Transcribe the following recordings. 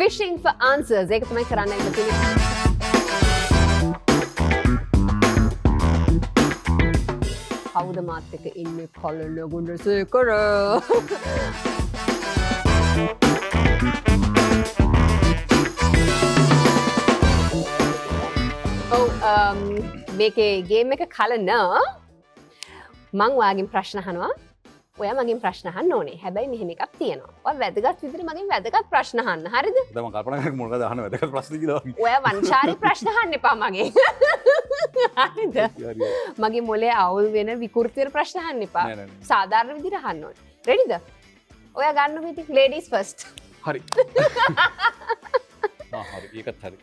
fishing for answers. Ek tumhe karana hai batini. Powder matte ke inme color lagunde se karo. Make a game make a color na. Mangwagin prashna hanwa. ඔයා මගෙන් ප්‍රශ්න අහන්න ඕනේ. හැබැයි මෙහෙම එකක් තියෙනවා. ඔයා වැදගත් විදිහට මගෙන් වැදගත් ප්‍රශ්න අහන්න. හරිද? දැන් මම කල්පනා කරන්නේ මොනවද අහන්න වැදගත් ප්‍රශ්න කියලා. ඔයා වංචාරී ප්‍රශ්න අහන්න එපා මගේ. හරිද? මගේ මොලේ අවුල් වෙන විකෘති වෙන ප්‍රශ්න අහන්න එපා. සාමාන්‍ය විදිහට අහන්න ඕනේ. රෙඩිද? ඔයා ගන්න මේක ladies first. හරි. ආ හරි. ඒකත් හරි.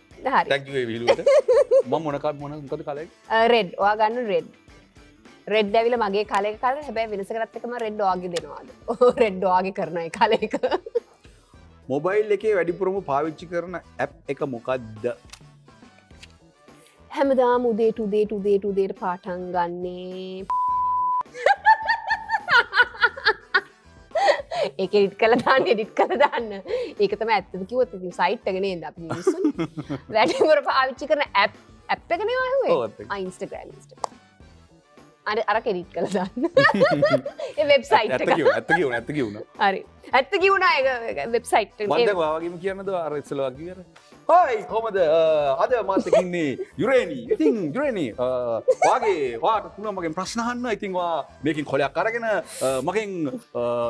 Thank you ඒ විහිළුවට. මම මොකද කලයි? red. ඔයා ගන්න red. Red devil මගේ කාලේ කාලේ හැබැයි වෙනස කරත් එකම red dog දෙනවාද? ඔව් red dog කරන ඒ කාලේ එක. මොබයිල් එකේ වැඩිපුරම පාවිච්චි කරන app එක මොකක්ද? හැමදාම උදේට පාටම් ගන්නේ. ඒක edit කරලා දාන්න ඒක තමයි ඇත්තම කිව්වොත් ඉතින් site එක නේද අපි මිනිස්සුන්. වැඩිපුර පාවිච්චි කරන app එක නේ ආවේ. Instagram. අර කෙඩිට් කළ දාන්න. ඒ වෙබ්සයිට් එක. ඇත්ත කියුණා. හරි. ඇත්ත කියුණා ඒක වෙබ්සයිට් එක. මම දැන් ඔයා වගේම කියන්නද අර ඉස්සෙල්ලා වගේ කරේ. හොයි කොහමද අද මාත් එක්ක ඉන්නේ යුරේනි. ඉතින් යුරේනි වාගේ වාට තුන මගෙන් ප්‍රශ්න අහන්න. ඉතින් වා මේකෙන් කොලයක් අරගෙන මගෙන්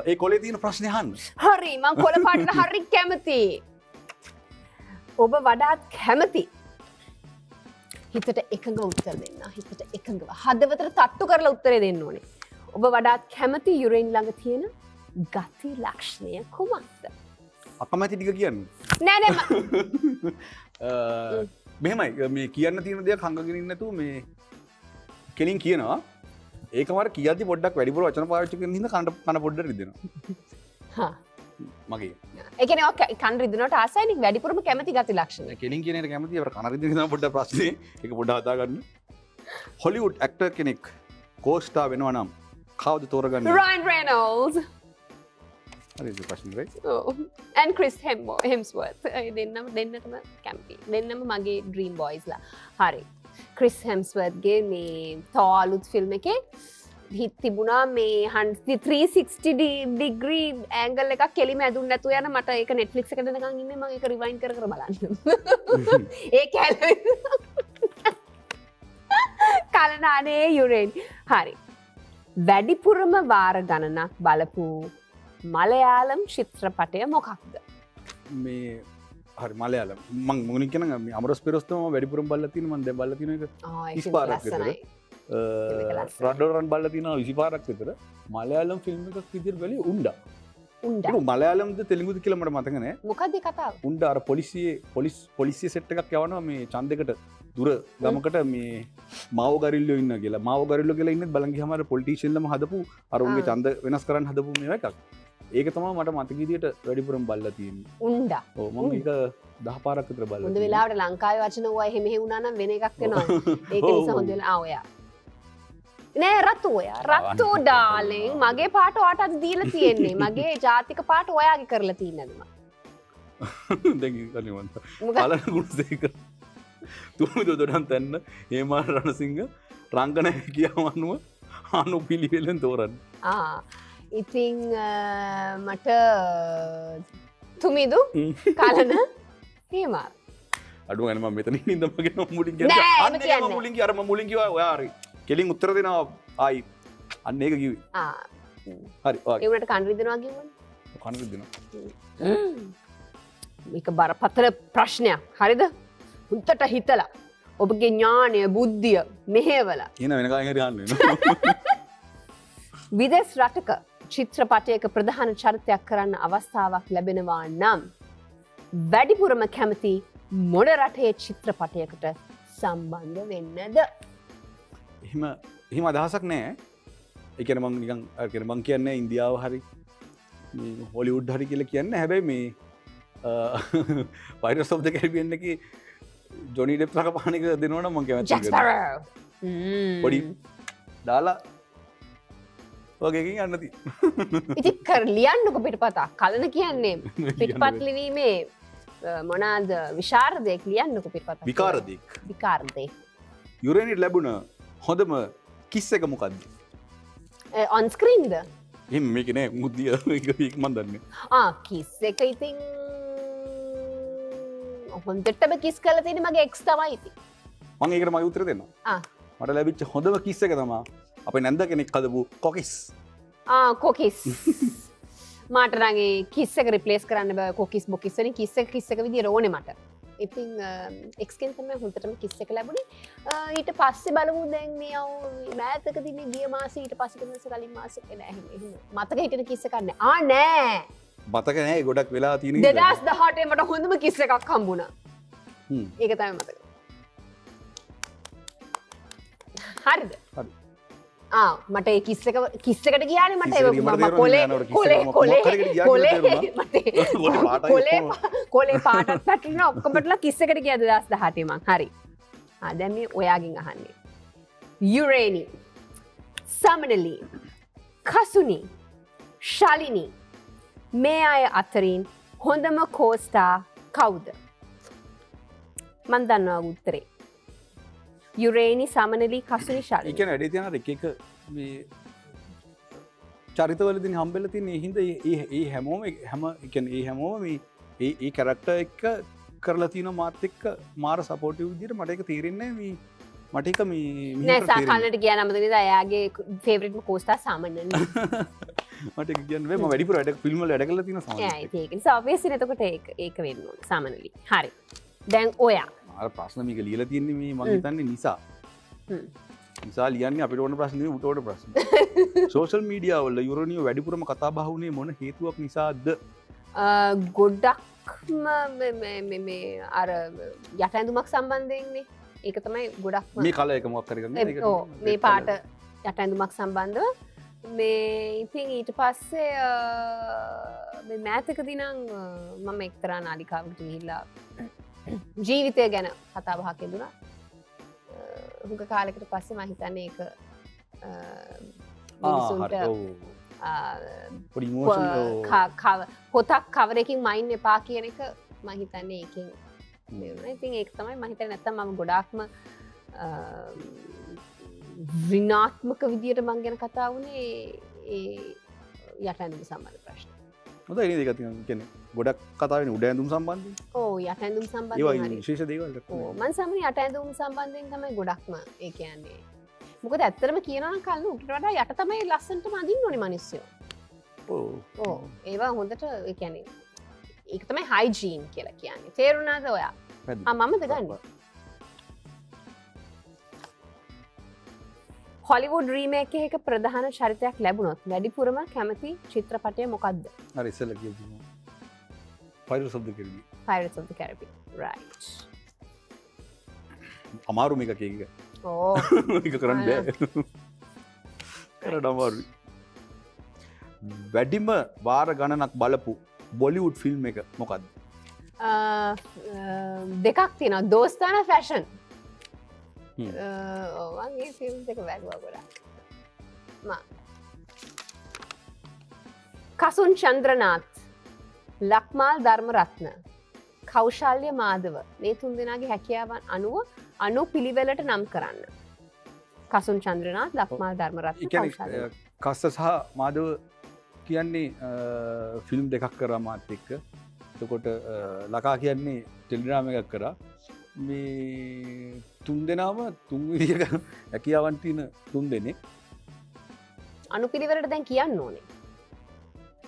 ඒ කොලේ තියෙන ප්‍රශ්න අහන්න. හරි මම කොල පාටට හරි කැමතියි. ඔබ වඩාත් කැමතියි. හිතට එකඟ උත්තර දෙන්න. හිතට එකඟව හදවතට තට්ටු කරලා උත්තරේ දෙන්න ඕනේ. ඔබ වඩාත් කැමති යුරෙන් ළඟ තියෙන ගති ලක්ෂණය කුමක්ද? අකමැති ටික කියන්න. නෑ මෙහෙමයි මේ කියන්න තියෙන දේ හංගගෙන ඉන්න නැතුව මේ කෙලින් කියනවා. ඒකම අර කියද්දි පොඩ්ඩක් වැඩිපුර වචන පාවිච්චි කරන හින්දා කන පොඩ්ඩක් රිදෙනවා. හා මගේ ඒ කියන්නේ ඔක කන රිදෙනවට ආසයිනික වැඩිපුරම කැමති ගති ලක්ෂණ. කෙලින් කියන එක කැමති අපර කන රිදෙන තමයි පොඩ්ඩක් ප්‍රශ්නේ. ඒක පොඩ්ඩක් හදා ගන්න. හොලිවුඩ් ඇක්ටර් කෙනෙක් කෝස්ටා වෙනවා නම් කවුද තෝරගන්නේ? Ryan Reynolds. හරිද ප්‍රශ්නේ right? ඔව්. and Chris Hemsworth. දෙන්නම කැම්පි. දෙන්නම මගේ ඩ්‍රීම් බොයිස්ලා. හරි. Chris Hemsworth ගේ මේ තෝලුත් ෆිල්ම් එකේ හිත් තිබුණා මේ 360 degree angle එකක් කෙලිම ඇදුන් නැතුව යන මට ඒක Netflix එකේ දැනගන් ඉන්නේ මම ඒක rewind කර කර බලන්න. ඒක කලනානේ යුරෙන්. හරි. වැඩිපුරම වාර ගණනක් බලපු මලයාලම් චිත්‍රපටය මොකක්ද? මේ හරි මලයාලම් මම මොකද කියනවා මේ අමරස් පෙරස්තම වැඩිපුරම බලලා තියෙන මම දැන් බලලා තියෙන එක 35ක් විතර. රන් බල්ල තින 25ක් විතර මලයාලම් ෆිල්ම් එකක් විදිහට බැලි උණ්ඩා. උණ්ඩා. මලයාලම්ද තෙලුගුද කියලා මට මතක නෑ. මොකක්ද ඒ කතාව? උණ්ඩා අර පොලිසිය සෙට් එකක් යවනවා මේ ඡන්දයකට දුර ගමකට මේ මාව ගරිල්ලෝ ඉන්නවා කියලා. මාව ගරිල්ලෝ කියලා ඉන්නත් බලංගිහම අර පොලිටිෂියන්ලම හදපු අර උන්ගේ ඡන්ද වෙනස් කරන්න හදපු මේවා එකක්. ඒක තමයි මට මතක විදිහට වැඩිපුරම බල්ලා තියෙන්නේ. උණ්ඩා. ඔව් මම ඒක 10 පාරක් විතර බලලා. හොඳ වෙලාවට ලංකාවේ වචන වුණා එහෙම හෙවුණා නම් වෙන එකක් වෙනවා. ඒක නිසා හොඳ වෙලා ආ ඔයා නෑ රතු ඔයා රතු ඩාලින් මගේ පාට ඔයාට අද දීලා තියෙන්නේ මගේ ජාතික පාට ඔයාගේ කරලා තියෙනද මම දැන් ඉතින් මන්ත බලන ගුණ දෙක තුමුද දොඩන් තන්න හේමා රණසිංහ රංගන කියව අනුව අනුපිළිවෙලෙන් තෝරන්න ඉතින් මට තුමිදු කලන හේමා අඩුව ගන්න මම මෙතන ඉඳන් මගේ මුලින් කියන්නේ අන්න ඒක මුලින් කිය අර මම මුලින් කිව්වා ඔයා හරි කෙලින් උත්තර දෙනවා ආයි අන්න ඒක කිව්වේ හරි ඒ උනට කන් රිදෙනවා කිව්වනේ කන් රිදෙනවා මේක බරපතල ප්‍රශ්නයක් හරිද හුත්තට හිතලා ඔබගේ ඥානය බුද්ධිය මෙහෙවලා එන වෙනකන් හරි ගන්න වෙනවා විදේශ රටක චිත්‍රපටයක ප්‍රධාන චරිතයක් කරන්න අවස්ථාවක් ලැබෙනවා නම් වැඩිපුරම කැමති මොන රටේ චිත්‍රපටයකට සම්බන්ධ වෙන්නද එහෙම අදහසක් නෑ. ඒ කියන්නේ මම නිකන් අර කියන්නේ මම කියන්නේ ඉන්දියාව හරි මේ හොලිවුඩ් හරි කියලා කියන්නේ හැබැයි මේ Pirates of the Caribbean එකේ ජොනි ඩෙප් රකපහණික දෙනවනම් මම කැමතියි. Jack Sparrow. පොඩි දාලා වගේකින් යන්න තියෙනවා. ඉතින් කර ලියන්නකො පිටපතක්. කලන කියන්නේ පිටපත් ලිවීමේ මොනවාද විචාරදයක් ලියන්නකො පිටපතක්. විකාරදයක්. විකාරදේ. යුරෙනිට ලැබුණ හොඳම කිස් එක මොකද්ද? on screen ද? එහෙම මේක නෑ මුද්දිය මේක මන් දන්නේ. ආ කිස් එක ඉතින් හොඳටම කිස් කරලා තියෙන මගේ එක්ස් තමයි ඉතින්. මම ඒකට මගේ උත්තර දෙන්නම්. ආ මට ලැබිච්ච හොඳම කිස් එක තමයි අපේ නැන්ද කෙනෙක් හදපු කොකිස්. ආ කොකිස්. මට නම් ඒ කිස් එක රිප්ලේස් කරන්න බෑ කොකිස් බොකිස් වලින් කිස් එක විදියට ඕනේ මට. ඉතින් එක්ස් කෙනෙක් තමයි හොඳටම කිස් එක ලැබුණේ. ඊට පස්සේ බලමු දැන් මේ මෑතකදී මේ ගිය මාසේ ඊට පස්සේ තමයි කලින් මාසෙක නෑ එහෙම. මතක හිටින කිස් එකක් නෑ. ආ නෑ. මතක නෑ ගොඩක් වෙලා තියෙන ඉතින් 2018 මට හොඳම කිස් එකක් හම්බුණා. ඒක තමයි මතක. හරිද? හරි. ආ මට ඒ කිස් එකට ගියානේ මට කොලේ කොලේ පාටක් පැටලුණා ඔක්කොමටලා කිස් එකට ගියා 2018 මං. හරි. ආ දැන් මේ ඔයාගෙන් අහන්නේ. යුරේනි. සමනලි. කසුනි. ශාලිනි. මේ අය අතරින් හොඳම කෝස්ටා කවුද? මන් දන්නවා උත්තරේ. යුරේනි සමනලි කසුනි ශාලිනි. ඒ කියන්නේ වැඩි තියන එක එක මේ චරිතවලදී හම්බෙලා තියෙන ඒ හිඳ ඒ හැමෝම හැම ඒ කියන්නේ ඒ හැමෝම මේ ඒ කැරක්ටර් එක කරලා තියෙන මාත් එක්ක මාර සපෝටිව් විදියට මට ඒක තේරෙන්නේ මේ මට ඒක මේ නෑ සාකන්නට ගියා නම් මතකද එයාගේ ෆේවරිට්ම කෝස්ටා සමනලි. මට කියන්න බෑ මම වැඩිපුර වැඩ ෆිල්ම් වල වැඩ කරලා තියෙන සමනලි. ඒක නිසා ඔබ්වියස්ලි එතකොට ඒක වෙන්න ඕන සමනලි. හරි. දැන් ඔයා අර ප්‍රශ්න මේක ලියලා තියෙන්නේ මේ මම හිතන්නේ නිසා. නිසා ලියන්නේ අපිට ඕන ප්‍රශ්න නෙවෙයි උට ඕන ප්‍රශ්න. සෝෂල් මීඩියා වල යුරෝනිය වැඩිපුරම කතා බහ වුණේ මොන හේතුවක් නිසාද? ගොඩක්ම මේ අර යට ඇඳුමක් සම්බන්ධයෙන්නේ. ඒක තමයි ගොඩක්ම මේ කල එක මොකක් හරි කරන්නේ. ඒක මේ පාට යට ඇඳුමක් සම්බන්ධව මේ ඉතින් ඊට පස්සේ මේ මෑතකදී නම් මම එක්තරා නාලිකාවකට ගිහිල්ලා ජීවිතය ගැන කතා බහක් ඇඳුනා. හුඟ කාලයකට පස්සේ මම හිතන්නේ ඒක මිනිසුන්ට පොතක් කවරකින් මයින් එපා කියන එක මම හිතන්නේ ඒකෙන් මේ වුණා. ඉතින් ඒක තමයි මම හිතන්නේ නැත්තම් මම ගොඩාක්ම විනාත්මක විදියට මං ගැන කතා වුණේ ඒ යට ඇඳුම් සම්බන්ධ ප්‍රශ්න. හොඳයි නේද ඒක කියන්නේ ගොඩක් කතා වෙන්නේ උඩ ඇඳුම් සම්බන්ධයෙන්. ඔව් යට ඇඳුම් සම්බන්ධයෙන්. ඒක විශේෂ දේවල්. ඔව් මං සාමාන්‍යයෙන් යට ඇඳුම් සම්බන්ධයෙන් තමයි ගොඩක්ම ඒ කියන්නේ. මොකද ඇත්තටම කියනවා නම් කල්න උඩට වඩා යට තමයි ලස්සනටම අඳින්න ඕනේ මිනිස්සු. ඔව්. ඔව් ඒවා හොඳට ඒ කියන්නේ ඒක තමයි හයිජීන් කියලා කියන්නේ. තේරුණාද ඔයා? ආ මමද ගන්නේ. හොලිවුඩ් රීමේක් එකක ප්‍රධාන චරිතයක් ලැබුණොත් වැඩිපුරම කැමති චිත්‍රපටය මොකක්ද? හරි ඉස්සෙල්ල කියමු. Pirates of the Caribbean. Pirates of the Caribbean. Right. අමාරු මේක කීක. ඕ. මේක කරන්න බෑ. කරන්න අමාරුයි. වැඩිම වාර ගණනක් බලපු බොලිවුඩ් ෆිල්ම් එක මොකක්ද? දෙකක් තියෙනවා. දෝස්තාන ෆැෂන්. වගේ ෆිල්ම් දෙක වැැගවා ගොඩා කසුන් චන්ද්‍රනාත් ලක්මාල් ධර්මරත්න කෞශල්‍ය මාධව මේ තුන් දෙනාගේ හැකියාවන් අනුව අනු පිළිවෙලට නම් කරන්න කසුන් චන්ද්‍රනාත් ලක්මාල් ධර්මරත්න කස්ස සහ මාධව කියන්නේ ෆිල්ම් දෙකක් කරා මාත් එක්ක එතකොට ලකා කියන්නේ ටෙලිග්‍රාම් එකක් කරා මේ තුන් දෙනාම තුන් විදියට හැකියාවන් තියෙන තුන් දෙනෙක් අනුපිළිවෙලට දැන් කියන්න ඕනේ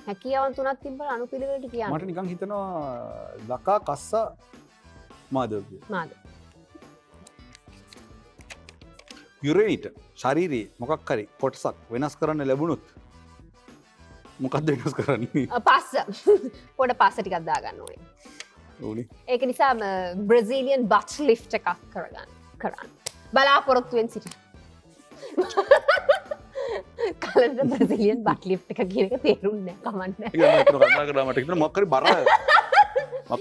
හැකියාවන් තුනක් තිබ්බල අනුපිළිවෙලට කියන්න මට නිකන් හිතනවා ලකා කස්සා මාදව කියලා මාදව යුරේනිට ශරීරයේ මොකක් හරි කොටසක් වෙනස් කරන්න ලැබුණොත් මොකක්ද වෙනස් කරන්නේ පස්ස පොඩ පස්ස ටිකක් දාගන්න ඕනේ ඒක නිසා බ්‍රසීලියන් බට් ලිෆ්ට් එකක් කරන්න බලාපොරොත්තුවෙන් සිටින කලට බ්‍රසීලියන් බට් ලිෆ්ට් එක කියන එක තේරුන්නේ නැහැ කමන්නේ මොකක්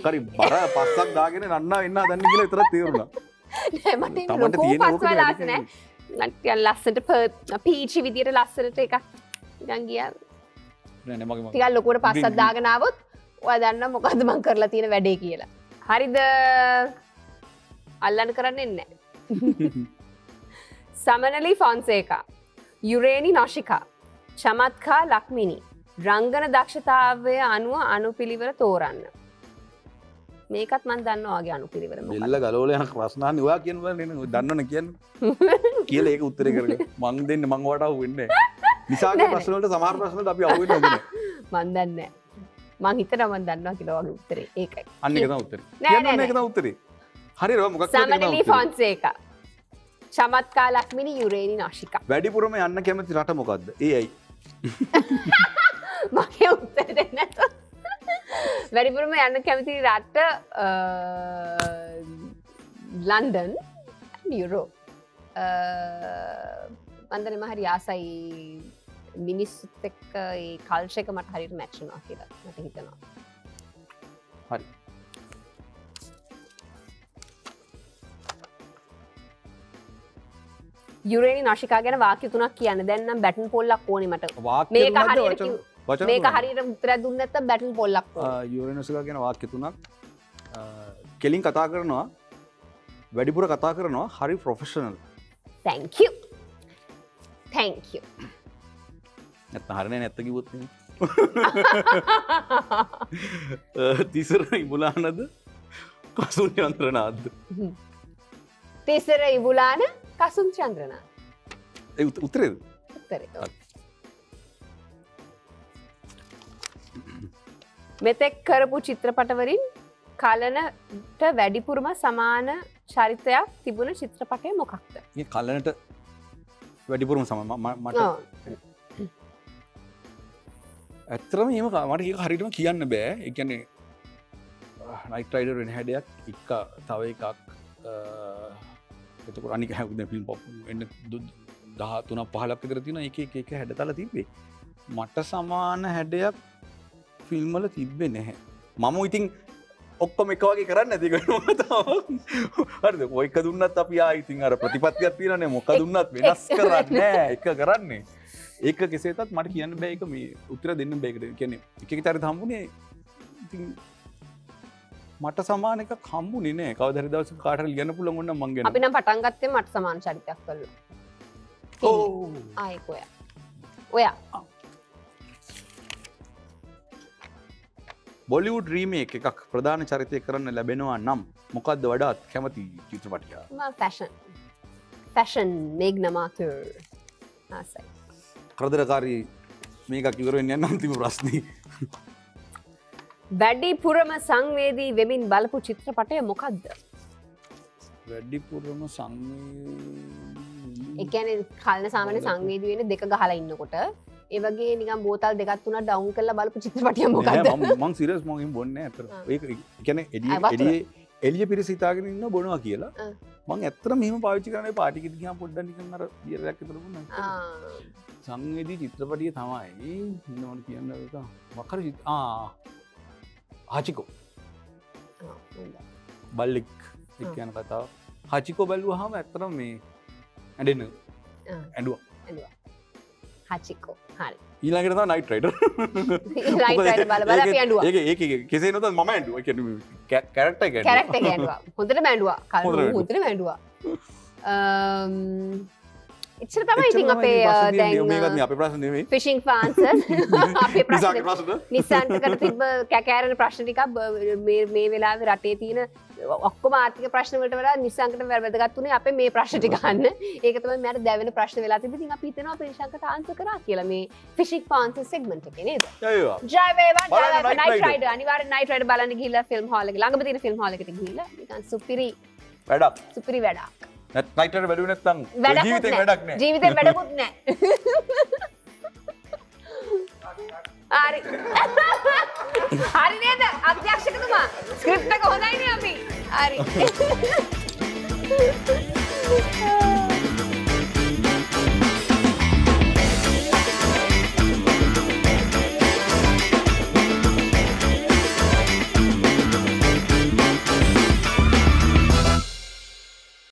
හරි බර පස්සක් දාගෙන නන්නා වෙන්න හදන්නේ කියලා විතරක් තේරුණා නෑ මට ලොකෝ පස්සක් ලාස් නෑ ලස්සනට පීචි විදියට ලස්සනට එකක් නිකන් ගියා නෑ නෑ මගේ ටිකක් ලොකුවට පස්සක් දාගෙන ආවොත් ඔයා දන්නා මොකද්ද මං කරලා තියෙන වැඩේ කියලා හරිද අල්ලන්න කරන්නේ නැහැ සමනලි ෆොන්සේකා යුරේනි නොෂිකා චමත්කා ලක්මිනී රංගන දක්ෂතාවය අනුව අනුපිළිවෙල තෝරන්න මේකත් මන් දන්නවා වගේ අනුපිළිවෙල මොකක්ද බෙල්ල ගලවල යන ප්‍රශ්න අහන්නේ ඔයා කියන බල නේ දන්නවනේ කියන්නේ කියලා ඒක උත්තරේ කරගෙන මං දෙන්නේ මං ඔයාට අහු වෙන්නේ නිසාගේ ප්‍රශ්න වලට සමහර ප්‍රශ්න වලට අපි අහු වෙන්නේ නැහැ මන් දන්නේ මං හිතනවා මන් දන්නවා කියලා වගේ උත්තරේ ඒකයි අන්න ඒක තමයි උත්තරේ කියන්නේ මේක තමයි උත්තරේ හරියට ඔයා මොකක්ද කියන්නේ සමනලි ෆොන්සේකා චමත්කා ලක්මිනී යුරේනි නොෂිකා වැඩිපුරම යන්න කැමති රට මොකද්ද ඒ ඇයි මගේ උත්තර දෙන්න නැතත් වැඩිපුරම යන්න කැමති රට ලන්ඩන් යුරෝප් මන්දරම හරි ආසයි මිනිස්සුත් එක්ක ඒ කල්චර් එක මට හරියට මැච් වෙනවා කියලා මට හිතෙනවා හරි යුරේනි නොෂිකා ගැන වාක්‍ය තුනක් කියන්න දැන් නම් බැටන් පොල්ලක් ඕනේ මට මේක හරියට මේක හරියට උත්තරයක් දුන්නේ නැත්තම් බැටල් පොල්ලක් වුණා යුරේනි නොෂිකා කියන වාක්‍ය තුනක් කෙලින් කතා කරනවා වැඩිපුර කතා කරනවා හරි ප්‍රොෆෙෂනල් thank you නැත්තම් හරිනේ නැත්ත කිව්වොත් නේ තිසරයි බුලානද කසුන් චන්ද්‍රනාද්ද තිසරයි බුලාන කසුන් චන්ද්‍රනාත් ඒ උත්තරේද උත්තරේ මෙතෙක් කරපු චිත්‍රපටවලින් කලනට වැඩිපුරම සමාන චරිතයක් තිබුණ චිත්‍රපටය මොකක්ද? මේ කලනට වැඩිපුරම සමාන මට ඇත්තටම එහෙම මට ඒක හරියටම කියන්න බෑ. ඒ කියන්නේ Night Rider වෙන හැඩයක් එක තව එකක් එතකොට අනික හැදුනේ ෆිල්ම් පොප් වෙන 13 15ක් විතර තියෙනවා. එක එක එක හැඩතල තිබ්බේ. මට සමාන හැඩයක් ෆිල්ම්වල තිබ්බේ නැහැ මම ඉතින් ඔක්කොම එක වගේ කරන්නේ නැති කෙනා තමයි හරිද කොයික දුන්නත් අපි ආයි ඉතින් අර ප්‍රතිපත්තියක් තියෙනනේ මොකක් දුන්නත් වෙනස් කරන්නේ නැහැ එක කරන්නේ ඒක කෙසේතත් මට කියන්න බෑ ඒක මේ උත්තර දෙන්න බෑ ඒකට කියන්නේ එක එක තැනට හම්බුනේ ඉතින් මට සමාන එකක් හම්බුනේ නැහැ කවදා හරි දවසක කාට හරි ලියන්න පුළුවන් ඕන නම් මං ගන්න අපි නම් පටන් ගත්තේ මට සමාන චරිතයක් කරලා ඕ ආයි කොයා ඔයා බොලිවුඩ් රීමේක් එකක් ප්‍රධාන චරිතය කරන්න ලැබෙනවා නම් මොකද්ද වඩාත් කැමති චිත්‍රපටිය? මම ෆැෂන්. ෆැෂන් මෙග්නමාතෝ. ආසයි. කරදරකාරී මේකක් ඉවර වෙන්නේ නැන්න අන්තිම ප්‍රශ්නේ. වැඩිපුරම සංවේදී වෙමින් බලපු චිත්‍රපටය මොකද්ද? වැඩිපුරම සංවේදී. ඒ කියන්නේ කලන සාමාන්‍ය සංවේදී වෙන්නේ දෙක ගහලා ඉන්නකොට ඒ වගේ නිකන් බෝතල් දෙකක් තුනක් ඩවුන් කරලා බලපු චිත්‍රපටියක් මොකක්ද මම සීරියස් මම එහෙම බොන්නේ නැහැ අතට ඒක කියන්නේ එළිය පිරිස හිතාගෙන ඉන්න බොනවා කියලා මම ඇත්තටම මෙහෙම පාවිච්චි කරන්නේ පාටි කිට ගියාම පොඩ්ඩක් නිකන් අර බියරයක් විතර බොන්නා සංවේදී චිත්‍රපටිය තමයි මොනවද කියන්න ඒක වකර හාචිකෝ බල්ලෙක් කියන කතාව හාචිකෝ බැලුවාම ඇත්තටම මේ ඇඬුවා Hachiko hari ඊළඟට තමයි Night Rider Night Rider බල බල අපි ඇඬුවා ඒක ඒක කෙසේ නතත් මම ඇඬුවා ඒ කියන්නේ කැරක්ටර් එක ඇඬුවා හොඳටම ඇඬුවා කල්ම හොඳටම ඇඬුවා ඉච්චර තමයි ඉතින් අපේ දැන් මේකත් නේ අපේ ප්‍රශ්න නෙමෙයි ෆිෂින් ෆාන්සර් අපේ ප්‍රශ්න නිසන්ට කර තිබ්බ කැකෑරෙන ප්‍රශ්න ටිකක් මේ වෙලාවේ රටේ තියෙන ඔක්කොම ආර්ථික ප්‍රශ්න වලට වඩා නිසන්කට වැදගත් උනේ අපේ මේ ප්‍රශ්න ටික ගන්න ඒක තමයි මට දැවෙන ප්‍රශ්න වෙලා තිබ්බ ඉතින් අපි හිතනවා අපි නිසන්කට ආන්සර් කරා කියලා මේ ෆිෂින් ෆාන්සර් සෙග්මන්ට් එකේ නේද ජය වේවා ජය වේවා Night Rider අනිවාර්යෙන් Night Rider බලන්න ගිහිල්ලා ෆිල්ම් හෝල් එක ළඟම තියෙන ෆිල්ම් හෝල් එකට ගිහිල්ලා නිකන් සුපිරි වැඩක් සුපිරි වැඩක් Night Rider වැළුවේ නැත්නම් ජීවිතේ වැඩක් නෑ ජීවිතේ වැඩකුත් නෑ හරි හරි නේද අධ්‍යක්ෂකතුමා ස්ක්‍රිප්ට් එක හොඳයි නේ අපි හරි